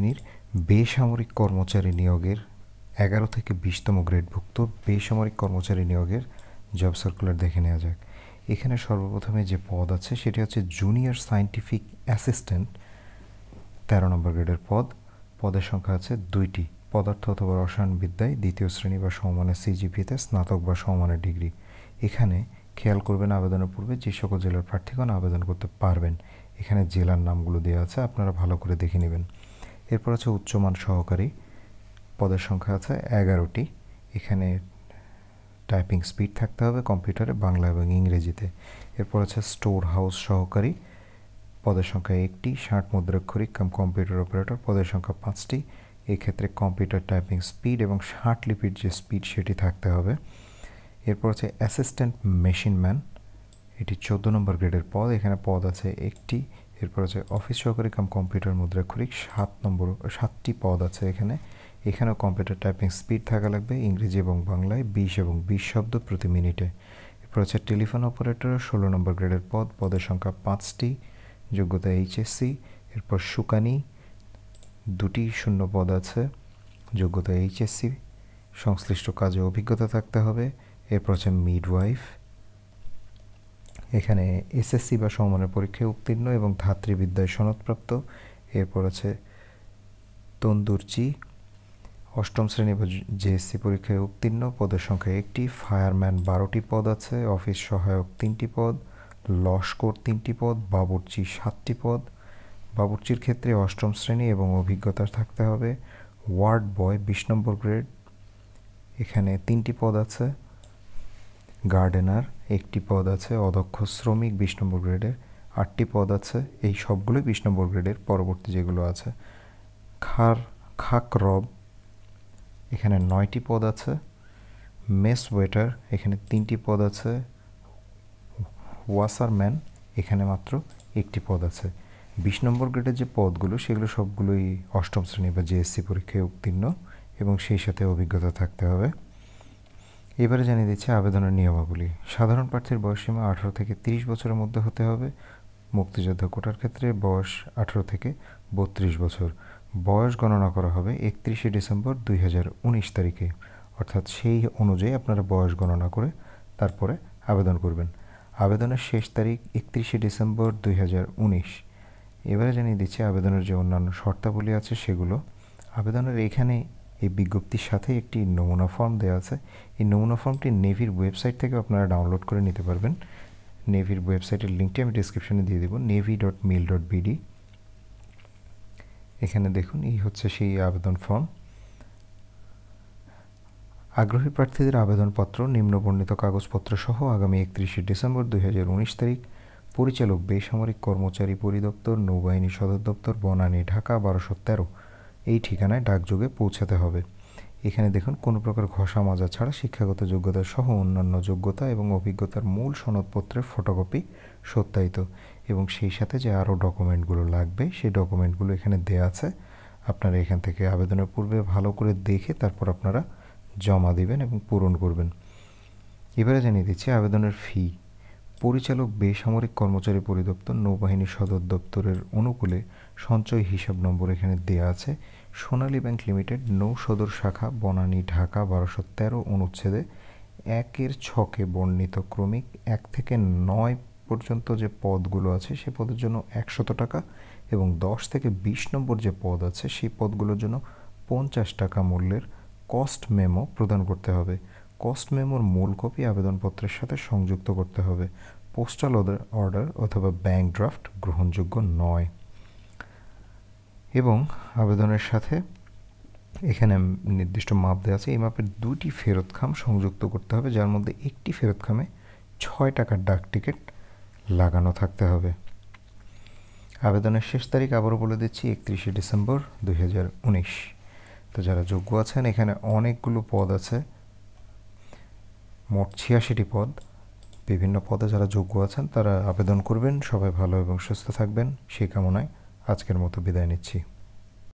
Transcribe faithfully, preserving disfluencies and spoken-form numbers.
সেনাবাহিনীর বেসামরিক কর্মচারী নিয়োগের এগারো থেকে বিশতম গ্রেডভুক্ত বেসামরিক কর্মচারী নিয়োগের জব সার্কুলার দেখে নেওয়া যাক। এখানে সর্বপ্রথমে যে পদ আছে সেটি হচ্ছে জুনিয়র সায়েন্টিফিক অ্যাসিস্ট্যান্ট, তেরো নম্বর গ্রেডের পদ। পদের সংখ্যা আছে দুইটি, পদার্থ অথবা রসায়ন বিদ্যায় দ্বিতীয় শ্রেণী বা সমমানের সিজিপিএতে স্নাতক বা সমমানের ডিগ্রি। এখানে খেয়াল করবেন আবেদনের পূর্বে যে সকল জেলার প্রার্থীগণ আবেদন করতে পারবেন, এখানে জেলার নামগুলো দেওয়া আছে, আপনারা ভালো করে দেখে নেবেন। এরপর আছে উচ্চমান সহকারী, পদের সংখ্যা আছে এগারোটি। এখানে টাইপিং স্পিড থাকতে হবে কম্পিউটারে বাংলা এবং ইংরেজিতে। এরপর আছে স্টোর হাউস সহকারী, পদের সংখ্যা একটি। ষাট মুদ্রাক্ষরিক কাম কম্পিউটার অপারেটর, পদের সংখ্যা পাঁচটি। এক্ষেত্রে কম্পিউটার টাইপিং স্পিড এবং ষাট লিপির যে স্পিড সেটি থাকতে হবে। এরপর আছে অ্যাসিস্ট্যান্ট মেশিন ম্যান, এটি চোদ্দো নম্বর গ্রেডের পদ। এখানে পদ আছে একটি। এরপর আছে অফিস সহকারী কাম কম্পিউটার মুদ্রাক্ষরিক, সাত নম্বর সাতটি পদ আছে এখানে। এখানেও কম্পিউটার টাইপিং স্পিড থাকা লাগবে ইংরেজি এবং বাংলায় বিশ এবং বিশ শব্দ প্রতি মিনিটে। এরপর আছে টেলিফোন অপারেটর, ষোলো নম্বর গ্রেডের পদ। পদের সংখ্যা পাঁচটি, যোগ্যতা এইচএসসি। এরপর শুকানি, দুটি শূন্য পদ আছে, যোগ্যতা এইচএসসি, সংশ্লিষ্ট কাজে অভিজ্ঞতা থাকতে হবে। এরপর আছে মিডওয়াইফ, এখানে এসএসসি বা সমমানের পরীক্ষায় উত্তীর্ণ এবং ধাত্রীবিদ্যায় সনদপ্রাপ্ত। এরপর আছে তন্দুরচি, অষ্টম শ্রেণী বা জেএসসি পরীক্ষায় উত্তীর্ণ, পদের সংখ্যা একটি। ফায়ারম্যান বারোটি পদ আছে, অফিস সহায়ক তিনটি পদ, লস্কর তিনটি পদ, বাবুর্চি সাতটি পদ। বাবুর্চির ক্ষেত্রে অষ্টম শ্রেণী এবং অভিজ্ঞতা থাকতে হবে। ওয়ার্ড বয় বিশ নম্বর গ্রেড, এখানে তিনটি পদ আছে। গার্ডেনার একটি পদ আছে, অদক্ষ শ্রমিক বিশ নম্বর গ্রেডের আটটি পদ আছে, এই সবগুলোই বিশ নম্বর গ্রেডের। পরবর্তী যেগুলো আছে খার খাক রব, এখানে নয়টি পদ আছে। মেস ওয়েটার, এখানে তিনটি পদ আছে। ওয়াসারম্যান, এখানে মাত্র একটি পদ আছে। বিশ নম্বর গ্রেডের যে পদগুলো সেগুলো সবগুলোই অষ্টম শ্রেণী বা জেএসসি পরীক্ষায় উত্তীর্ণ এবং সেই সাথে অভিজ্ঞতা থাকতে হবে। এবারে জানিয়ে দিচ্ছে আবেদনের নিয়মাবলী। সাধারণ প্রার্থীর বয়সসীমা আঠারো থেকে তিরিশ বছরের মধ্যে হতে হবে। মুক্তিযোদ্ধা কোটার ক্ষেত্রে বয়স আঠারো থেকে বত্রিশ বছর। বয়স গণনা করা হবে একত্রিশে ডিসেম্বর দুই হাজার উনিশ তারিখে, অর্থাৎ সেই অনুযায়ী আপনারা বয়স গণনা করে তারপরে আবেদন করবেন। আবেদনের শেষ তারিখ একত্রিশে ডিসেম্বর দুই হাজার উনিশ। এবারে জানিয়ে দিচ্ছে আবেদনের যে অন্যান্য শর্তাবলী আছে সেগুলো। আবেদনের এখানে এই বিজ্ঞপ্তির সাথে একটি নমুনা ফর্ম দেওয়া আছে। এই নমুনা ফর্মটি নেভির ওয়েবসাইট থেকে আপনারা ডাউনলোড করে নিতে পারবেন। নেভির ওয়েবসাইটের লিঙ্কটি আমি ডিসক্রিপশনে দিয়ে দেবো, navy dot mil dot BD. এখানে দেখুন, এই হচ্ছে সেই আবেদন ফর্ম। আগ্রহী প্রার্থীদের আবেদনপত্র নিম্নবর্ণিত কাগজপত্র সহ আগামী একত্রিশে ডিসেম্বর দুই হাজার উনিশ তারিখ পরিচালক বেসামরিক কর্মচারী পরিদপ্তর, নৌবাহিনী সদর দপ্তর, বনানী, ঢাকা বারোশো তেরো এই ঠিকানায় ডাকযোগে পৌঁছাতে হবে। এখানে দেখুন, কোনো প্রকার ঘষা মাজা ছাড়া শিক্ষাগত যোগ্যতা সহ অন্যান্য যোগ্যতা এবং অভিজ্ঞতার মূল সনদপত্রের ফটোকপি সত্যায়িত এবং সেই সাথে যে আরও ডকুমেন্টগুলো লাগবে সেই ডকুমেন্টগুলো এখানে দেয়া আছে। আপনারা এখান থেকে আবেদনের পূর্বে ভালো করে দেখে তারপর আপনারা জমা দিবেন এবং পূরণ করবেন। এবারে জানিয়ে দিচ্ছি আবেদনের ফি। পরিচালক বেসামরিক কর্মচারী পরিদপ্তর, নৌবাহিনী সদর দপ্তরের অনুকূলে সঞ্চয় হিসাব নম্বর এখানে দেয়া আছে। সোনালী ব্যাংক লিমিটেড, নৌ সদর শাখা, বনানী, ঢাকা বারোশো তেরো অনুচ্ছেদে একের ছকে বর্ণিত ক্রমিক এক থেকে নয় পর্যন্ত যে পদগুলো আছে সে পদের জন্য একশত টাকা এবং দশ থেকে বিশ নম্বর যে পদ আছে সেই পদগুলোর জন্য পঞ্চাশ টাকা মূল্যের কস্ট মেমো প্রদান করতে হবে। কস্ট মেমোর মূল কপি আবেদনপত্রের সাথে সংযুক্ত করতে হবে। পোস্টাল অর্ডার অথবা ব্যাংক ড্রাফট গ্রহণযোগ্য নয়। এবং আবেদনের সাথে এখানে নির্দিষ্ট মাপ দেওয়া আছে, এই মাপের দুটি ফেরত খাম সংযুক্ত করতে হবে, যার মধ্যে একটি ফেরত খামে ছয় টাকার ডাক টিকিট লাগানো থাকতে হবে। আবেদনের শেষ তারিখ আবারও বলে দিচ্ছি একত্রিশে ডিসেম্বর দুই হাজার উনিশ। তো যারা যোগ্য আছেন, এখানে অনেকগুলো পদ আছে, মোট ছিয়াশিটি পদ। বিভিন্ন পদে যারা যোগ্য আছেন তারা আবেদন করবেন। সবাই ভালো এবং সুস্থ থাকবেন সেই কামনায় আজকের মতো বিদায় নিচ্ছি।